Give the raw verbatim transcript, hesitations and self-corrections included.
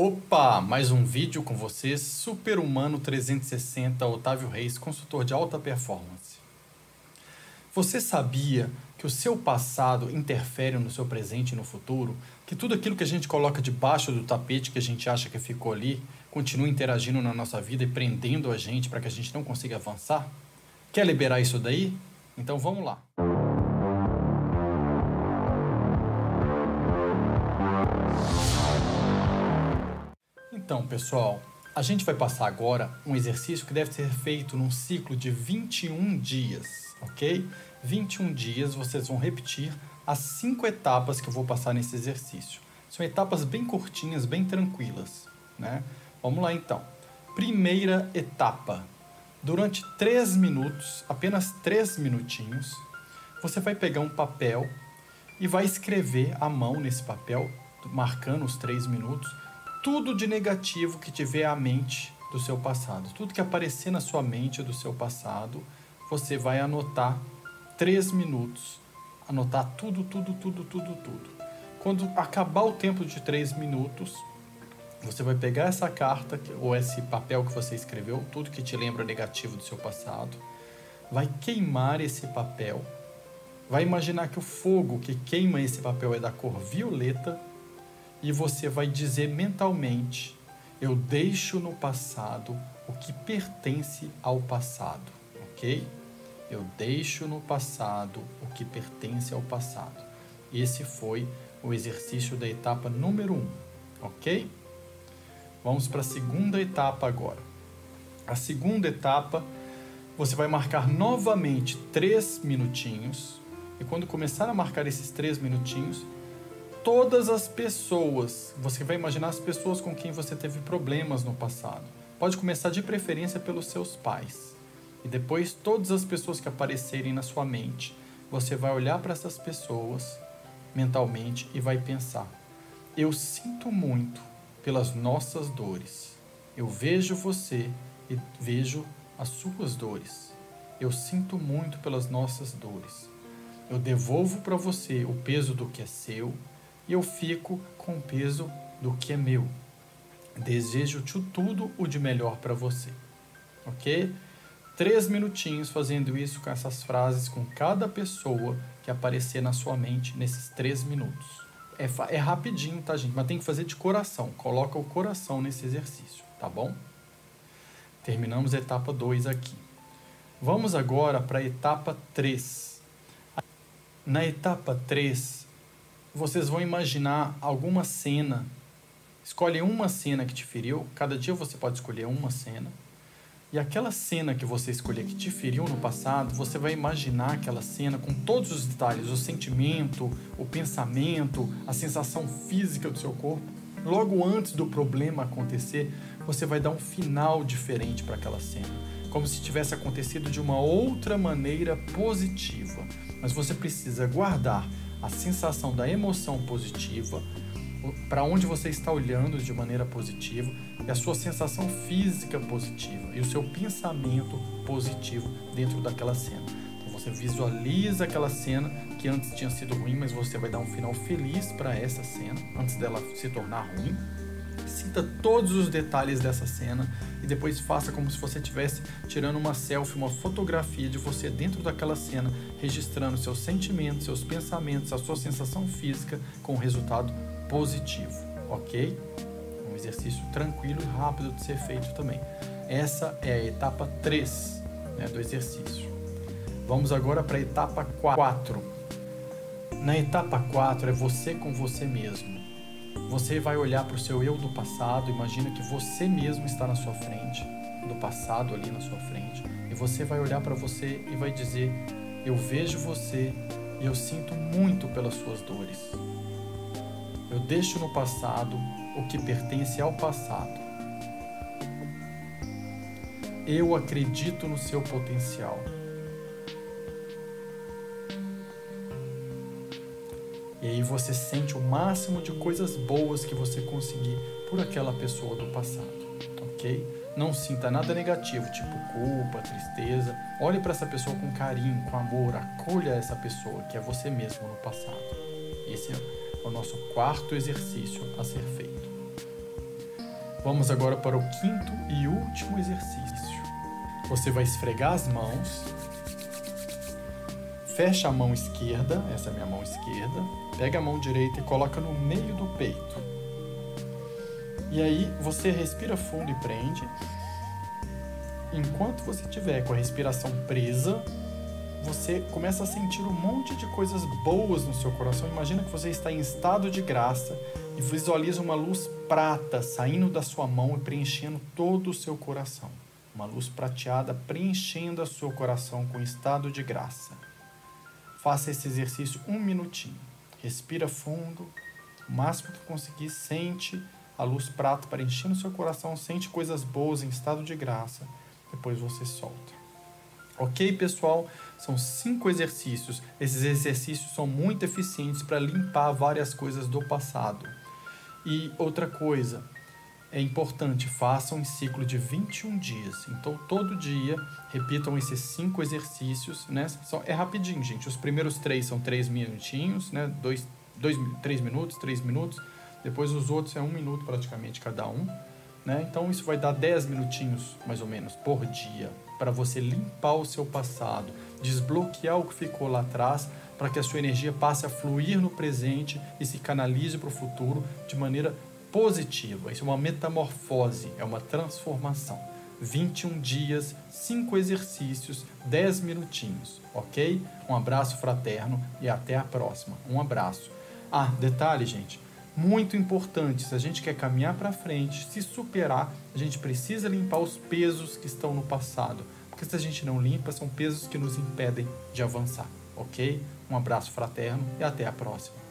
Opa, mais um vídeo com vocês, Super Humano trezentos e sessenta, Otávio Reis, consultor de alta performance. Você sabia que o seu passado interfere no seu presente e no futuro? Que tudo aquilo que a gente coloca debaixo do tapete, que a gente acha que ficou ali, continua interagindo na nossa vida e prendendo a gente para que a gente não consiga avançar? Quer liberar isso daí? Então vamos lá. Então, pessoal, a gente vai passar agora um exercício que deve ser feito num ciclo de vinte e um dias, ok? vinte e um dias vocês vão repetir as cinco etapas que eu vou passar nesse exercício. São etapas bem curtinhas, bem tranquilas, né? Vamos lá, então. Primeira etapa. Durante três minutos, apenas três minutinhos, você vai pegar um papel e vai escrever à mão nesse papel, marcando os três minutos, tudo de negativo que tiver à mente do seu passado. Tudo que aparecer na sua mente do seu passado, você vai anotar três minutos. Anotar tudo, tudo, tudo, tudo, tudo. Quando acabar o tempo de três minutos, você vai pegar essa carta ou esse papel que você escreveu, tudo que te lembra negativo do seu passado, vai queimar esse papel. Vai imaginar que o fogo que queima esse papel é da cor violeta, e você vai dizer mentalmente: eu deixo no passado o que pertence ao passado, ok? Eu deixo no passado o que pertence ao passado. Esse foi o exercício da etapa número um, ok? Vamos para a segunda etapa agora. A segunda etapa, você vai marcar novamente três minutinhos, e quando começar a marcar esses três minutinhos, todas as pessoas, você vai imaginar as pessoas com quem você teve problemas no passado. Pode começar de preferência pelos seus pais. E depois, todas as pessoas que aparecerem na sua mente, você vai olhar para essas pessoas mentalmente e vai pensar: eu sinto muito pelas nossas dores. Eu vejo você e vejo as suas dores. Eu sinto muito pelas nossas dores. Eu devolvo para você o peso do que é seu, e eu fico com o peso do que é meu. Desejo-te tudo o de melhor para você. Ok? Três minutinhos fazendo isso, com essas frases, com cada pessoa que aparecer na sua mente nesses três minutos. É, é rapidinho, tá, gente? Mas tem que fazer de coração. Coloca o coração nesse exercício, tá bom? Terminamos a etapa dois aqui. Vamos agora para a etapa três. Na etapa três... vocês vão imaginar alguma cena. Escolhe uma cena que te feriu. Cada dia você pode escolher uma cena. E aquela cena que você escolher que te feriu no passado, você vai imaginar aquela cena com todos os detalhes, o sentimento, o pensamento, a sensação física do seu corpo. Logo antes do problema acontecer, você vai dar um final diferente para aquela cena, como se tivesse acontecido de uma outra maneira positiva. Mas você precisa guardar a sensação da emoção positiva, para onde você está olhando de maneira positiva, e a sua sensação física positiva, e o seu pensamento positivo dentro daquela cena. Então você visualiza aquela cena que antes tinha sido ruim, mas você vai dar um final feliz para essa cena, antes dela se tornar ruim. Sinta todos os detalhes dessa cena e depois faça como se você estivesse tirando uma selfie, uma fotografia de você dentro daquela cena, registrando seus sentimentos, seus pensamentos, a sua sensação física com um resultado positivo, ok? Um exercício tranquilo e rápido de ser feito também. Essa é a etapa três, né, do exercício. Vamos agora para a etapa quatro. Na etapa quatro é você com você mesmo. Você vai olhar para o seu eu do passado, imagina que você mesmo está na sua frente, do passado ali na sua frente, e você vai olhar para você e vai dizer: eu vejo você e eu sinto muito pelas suas dores. Eu deixo no passado o que pertence ao passado. Eu acredito no seu potencial. E aí você sente o máximo de coisas boas que você conseguir por aquela pessoa do passado, ok? Não sinta nada negativo, tipo culpa, tristeza. Olhe para essa pessoa com carinho, com amor, acolha essa pessoa que é você mesmo no passado. Esse é o nosso quarto exercício a ser feito. Vamos agora para o quinto e último exercício. Você vai esfregar as mãos, fecha a mão esquerda, essa é a minha mão esquerda, pega a mão direita e coloca no meio do peito. E aí você respira fundo e prende. Enquanto você tiver com a respiração presa, você começa a sentir um monte de coisas boas no seu coração. Imagina que você está em estado de graça e visualiza uma luz prata saindo da sua mão e preenchendo todo o seu coração. Uma luz prateada preenchendo o seu coração com estado de graça. Faça esse exercício um minutinho. Respira fundo, o máximo que conseguir, sente a luz prata preenchendo o seu coração, sente coisas boas em estado de graça. Depois você solta. Ok, pessoal? São cinco exercícios. Esses exercícios são muito eficientes para limpar várias coisas do passado. E outra coisa, é importante, façam em ciclo de vinte e um dias. Então, todo dia, repitam esses cinco exercícios, né? É rapidinho, gente. Os primeiros três são três minutinhos, né? Dois, dois, três minutos, três minutos. Depois, os outros é um minuto praticamente cada um. Né? Então isso vai dar dez minutinhos, mais ou menos, por dia, para você limpar o seu passado, desbloquear o que ficou lá atrás, para que a sua energia passe a fluir no presente e se canalize para o futuro de maneira positiva. Isso é uma metamorfose, é uma transformação. vinte e um dias, cinco exercícios, dez minutinhos, ok? Um abraço fraterno e até a próxima. Um abraço. Ah, detalhe, gente. Muito importante, se a gente quer caminhar para frente, se superar, a gente precisa limpar os pesos que estão no passado. Porque se a gente não limpa, são pesos que nos impedem de avançar, ok? Um abraço fraterno e até a próxima.